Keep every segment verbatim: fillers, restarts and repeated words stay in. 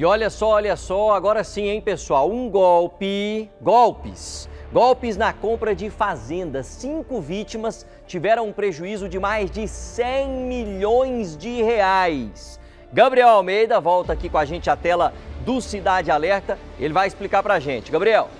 E olha só, olha só, agora sim, hein, pessoal? Um golpe, golpes, golpes na compra de fazendas. Cinco vítimas tiveram um prejuízo de mais de cem milhões de reais. Gabriel Almeida volta aqui com a gente à tela do Cidade Alerta. Ele vai explicar pra gente. Gabriel.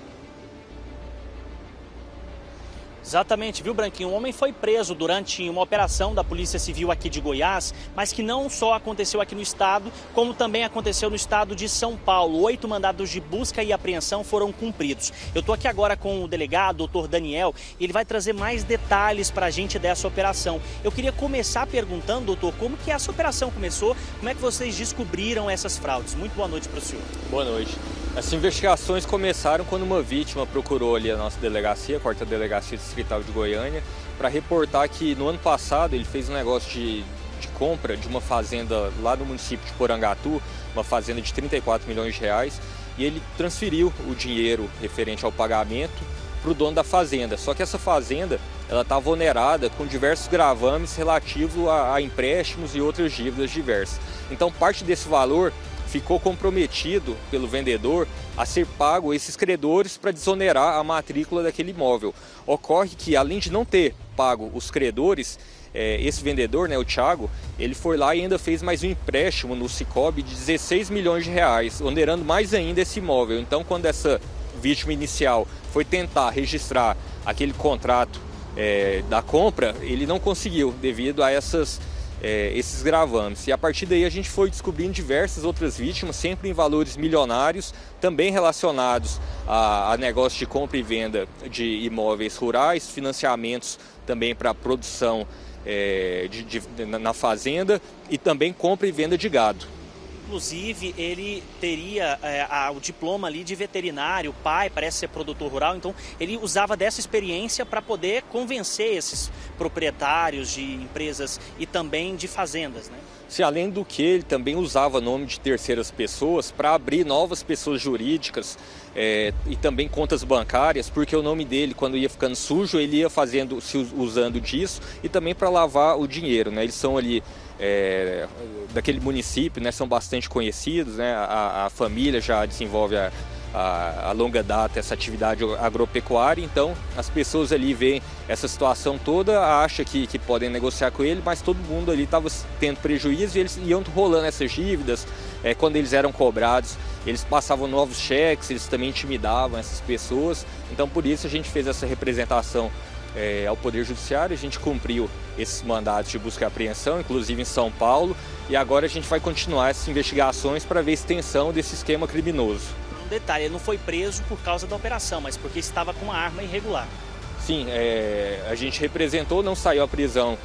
Exatamente, viu, Branquinho? Um homem foi preso durante uma operação da Polícia Civil aqui de Goiás, mas que não só aconteceu aqui no estado, como também aconteceu no estado de São Paulo. Oito mandados de busca e apreensão foram cumpridos. Eu estou aqui agora com o delegado, doutor Daniel, e ele vai trazer mais detalhes para a gente dessa operação. Eu queria começar perguntando, doutor, como que essa operação começou, como é que vocês descobriram essas fraudes? Muito boa noite para o senhor. Boa noite. As investigações começaram quando uma vítima procurou ali a nossa delegacia, a Quarta Delegacia Distrital de Goiânia, para reportar que no ano passado ele fez um negócio de, de compra de uma fazenda lá no município de Porangatu, uma fazenda de trinta e quatro milhões de reais, e ele transferiu o dinheiro referente ao pagamento para o dono da fazenda. Só que essa fazenda ela estava onerada com diversos gravames relativos a, a empréstimos e outras dívidas diversas. Então parte desse valor ficou comprometido pelo vendedor a ser pago a esses credores para desonerar a matrícula daquele imóvel. Ocorre que, além de não ter pago os credores, esse vendedor, né, o Thiago, ele foi lá e ainda fez mais um empréstimo no Cicobi de dezesseis milhões de reais, onerando mais ainda esse imóvel. Então, quando essa vítima inicial foi tentar registrar aquele contrato é, da compra, ele não conseguiu devido a essas... É, esses gravames. E a partir daí a gente foi descobrindo diversas outras vítimas, sempre em valores milionários, também relacionados a, a negócios de compra e venda de imóveis rurais, financiamentos também para produção é, de, de, na fazenda e também compra e venda de gado. Inclusive, ele teria é, a, o diploma ali de veterinário, o pai parece ser produtor rural, então ele usava dessa experiência para poder convencer esses proprietários de empresas e também de fazendas, né? Se além do que, ele também usava nome de terceiras pessoas para abrir novas pessoas jurídicas é, e também contas bancárias, porque o nome dele, quando ia ficando sujo, ele ia fazendo, se usando disso e também para lavar o dinheiro, né? Eles são ali é, daquele município, né? São bastante conhecidos, né? A, a família já desenvolve a, a, a longa data essa atividade agropecuária, então as pessoas ali veem essa situação toda, acham que, que podem negociar com ele, mas todo mundo ali estava tendo prejuízo e eles iam rolando essas dívidas. É, quando eles eram cobrados, eles passavam novos cheques, eles também intimidavam essas pessoas, então por isso a gente fez essa representação é, ao Poder Judiciário, a gente cumpriu esses mandados de busca e apreensão, inclusive em São Paulo, e agora a gente vai continuar essas investigações para ver a extensão desse esquema criminoso. Detalhe, ele não foi preso por causa da operação, mas porque estava com uma arma irregular. Sim, é, a gente representou, não saiu a prisão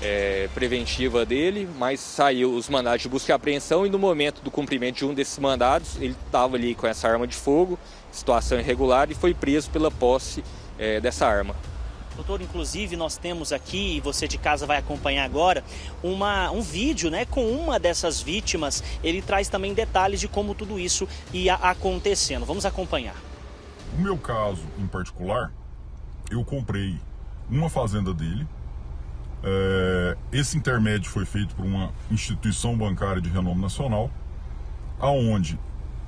é, preventiva dele, mas saiu os mandados de busca e apreensão e no momento do cumprimento de um desses mandados, ele estava ali com essa arma de fogo, situação irregular, e foi preso pela posse é, dessa arma. Doutor, inclusive nós temos aqui, e você de casa vai acompanhar agora, uma, um vídeo, né, com uma dessas vítimas. Ele traz também detalhes de como tudo isso ia acontecendo. Vamos acompanhar. No meu caso, em particular, eu comprei uma fazenda dele. É, esse intermédio foi feito por uma instituição bancária de renome nacional, aonde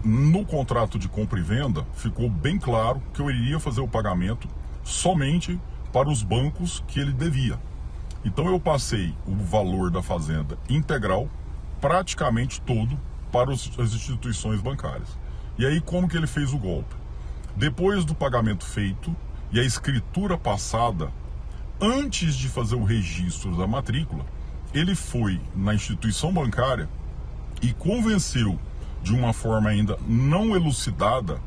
no contrato de compra e venda ficou bem claro que eu iria fazer o pagamento somente para os bancos que ele devia. Então eu passei o valor da fazenda integral, praticamente todo, para os, as instituições bancárias. E aí como que ele fez o golpe? Depois do pagamento feito e a escritura passada, antes de fazer o registro da matrícula, ele foi na instituição bancária e convenceu, de uma forma ainda não elucidada,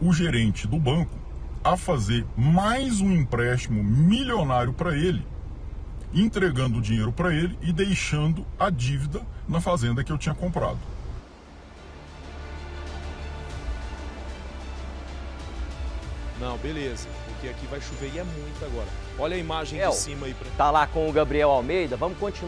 o gerente do banco a fazer mais um empréstimo milionário para ele, entregando o dinheiro para ele e deixando a dívida na fazenda que eu tinha comprado. Não, beleza, porque aqui vai chover e é muito agora. Olha a imagem de cima aí. Pra... Tá lá com o Gabriel Almeida, vamos continuar.